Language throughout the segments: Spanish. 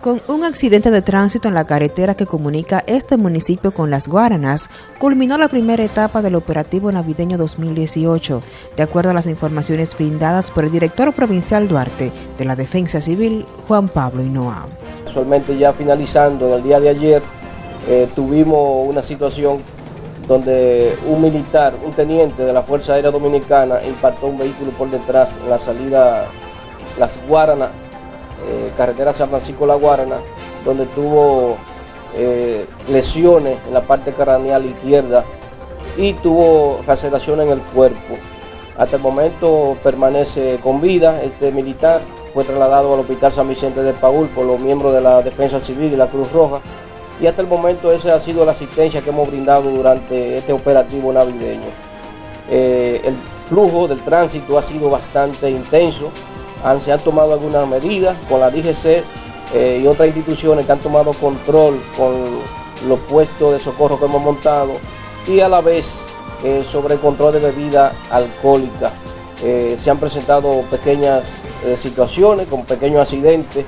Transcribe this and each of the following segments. Con un accidente de tránsito en la carretera que comunica este municipio con Las Guaranas, culminó la primera etapa del operativo navideño 2018, de acuerdo a las informaciones brindadas por el director provincial Duarte de la Defensa Civil, Juan Pablo Inoa. Actualmente ya finalizando, en el día de ayer, tuvimos una situación donde un militar, un teniente de la Fuerza Aérea Dominicana, impactó un vehículo por detrás en la salida Las Guaranas, carretera San Francisco La Guarana, donde tuvo lesiones en la parte craneal izquierda y tuvo laceración en el cuerpo. Hasta el momento permanece con vida. Este militar fue trasladado al hospital San Vicente de Paúl por los miembros de la Defensa Civil y la Cruz Roja, y hasta el momento esa ha sido la asistencia que hemos brindado durante este operativo navideño. El flujo del tránsito ha sido bastante intenso. Se han tomado algunas medidas con la DGC y otras instituciones que han tomado control con los puestos de socorro que hemos montado, y a la vez sobre el control de bebida alcohólica. Se han presentado pequeñas situaciones con pequeños accidentes,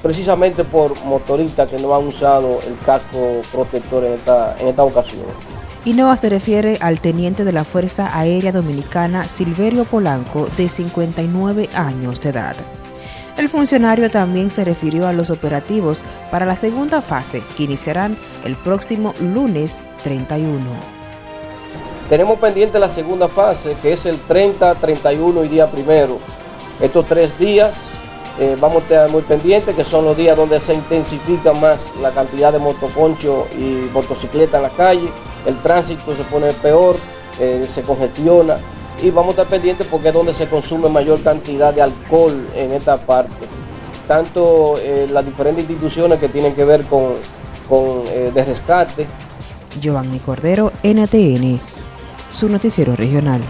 precisamente por motoristas que no han usado el casco protector en esta ocasión. Inoa se refiere al teniente de la Fuerza Aérea Dominicana, Silverio Polanco, de 59 años de edad. El funcionario también se refirió a los operativos para la segunda fase, que iniciarán el próximo lunes 31. Tenemos pendiente la segunda fase, que es el 30, 31 y día primero. Estos 3 días vamos a estar muy pendientes, que son los días donde se intensifica más la cantidad de motoconchos y motocicletas en la calle. El tránsito se pone peor, se congestiona, y vamos a estar pendientes porque es donde se consume mayor cantidad de alcohol en esta parte. Tanto las diferentes instituciones que tienen que ver con de rescate. Giovanni Cordero, NTN, su noticiero regional.